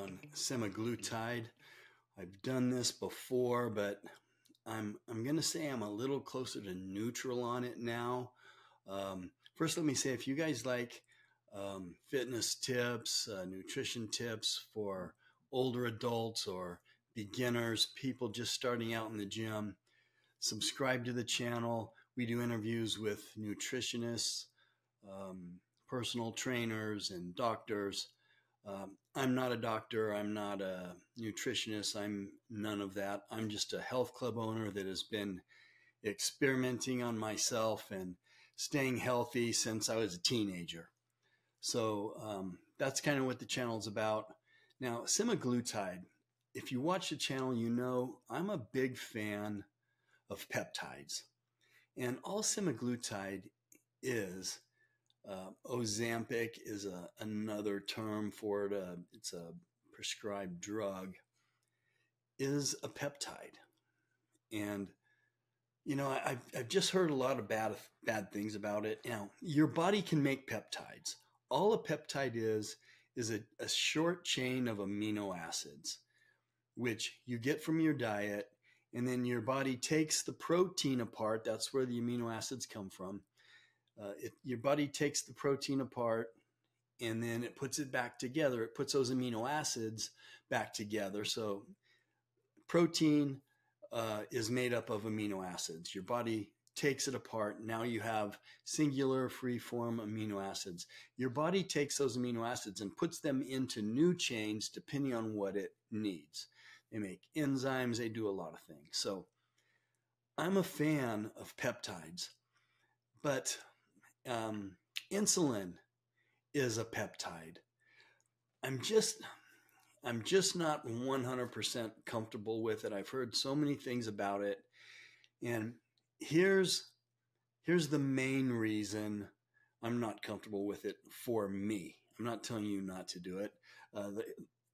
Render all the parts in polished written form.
on semaglutide. I've done this before, but I'm going to say I'm a little closer to neutral on it now. First, let me say, if you guys like fitness tips, nutrition tips for older adults or beginners, people just starting out in the gym, subscribe to the channel. We do interviews with nutritionists, personal trainers, and doctors. I'm not a doctor. I'm not a nutritionist. I'm none of that. I'm just a health club owner that has been experimenting on myself and staying healthy since I was a teenager. So that's kind of what the channel's about. Now, semaglutide, if you watch the channel, you know I'm a big fan of peptides. And all semaglutide is, Ozempic is another term for it. It's a prescribed drug, is a peptide. And, you know, I've just heard a lot of bad things about it. Now, your body can make peptides. All a peptide is a short chain of amino acids, which you get from your diet. And then your body takes the protein apart. That's where the amino acids come from. Your body takes the protein apart and then it puts it back together. It puts those amino acids back together. So protein is made up of amino acids. Your body takes it apart. Now you have singular free form amino acids. Your body takes those amino acids and puts them into new chains depending on what it needs. They make enzymes. They do a lot of things. So I'm a fan of peptides, but insulin is a peptide. I'm just not 100% comfortable with it. I've heard so many things about it. And here's the main reason I'm not comfortable with it for me. I'm not telling you not to do it.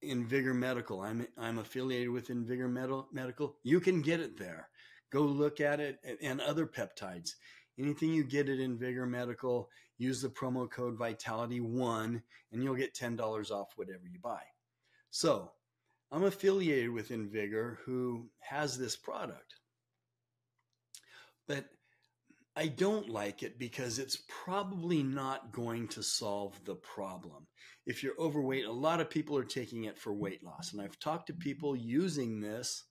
InVigor Medical. I'm affiliated with InVigor Medical. You can get it there. Go look at it and other peptides. Anything you get at InVigor Medical, use the promo code VITALITY1 and you'll get $10 off whatever you buy. So I'm affiliated with InVigor, who has this product. But I don't like it because it's probably not going to solve the problem. If you're overweight, a lot of people are taking it for weight loss. And I've talked to people using this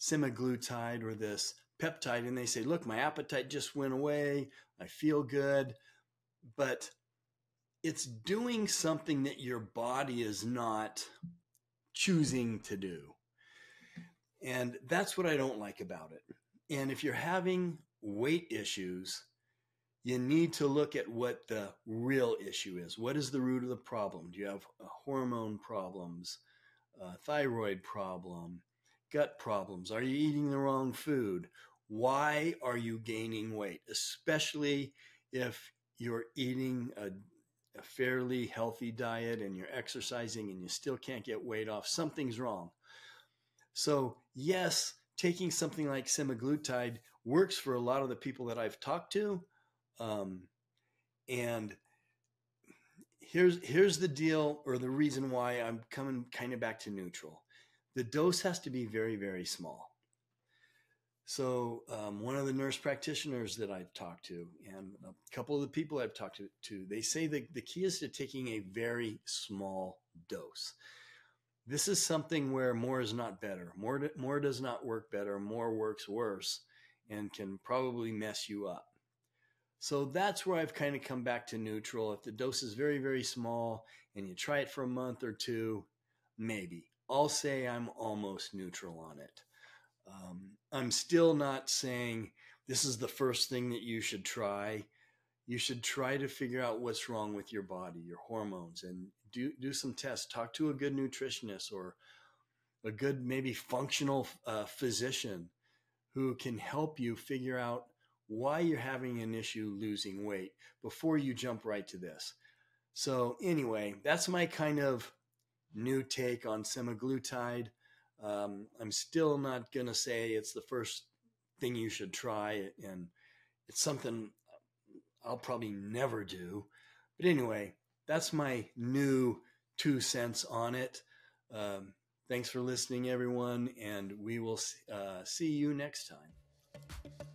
semaglutide or this peptide, and they say, look, my appetite just went away. I feel good. But it's doing something that your body is not choosing to do. And that's what I don't like about it. And if you're having weight issues, you need to look at what the real issue is. What is the root of the problem? Do you have hormone problems, thyroid problem, gut problems? Are you eating the wrong food? Why are you gaining weight? Especially if you're eating a fairly healthy diet and you're exercising and you still can't get weight off, something's wrong. So yes, taking something like semaglutide works for a lot of the people that I've talked to. And here's the deal, or the reason why I'm coming kind of back to neutral. The dose has to be very, very small. So one of the nurse practitioners that I've talked to and a couple of the people I've talked to, they say that the key is to taking a very small dose. This is something where more is not better. More does not work better. More works worse and can probably mess you up. So that's where I've kind of come back to neutral. If the dose is very, very small and you try it for a month or two, maybe. I'll say I'm almost neutral on it. I'm still not saying this is the first thing that you should try. You should try to figure out what's wrong with your body, your hormones, and do some tests. Talk to a good nutritionist or a good, maybe functional physician who can help you figure out why you're having an issue losing weight before you jump right to this. So anyway, that's my kind of new take on semaglutide. I'm still not going to say it's the first thing you should try, and it's something I'll probably never do. But anyway, that's my new 2 cents on it. Thanks for listening, everyone, and we will see you next time.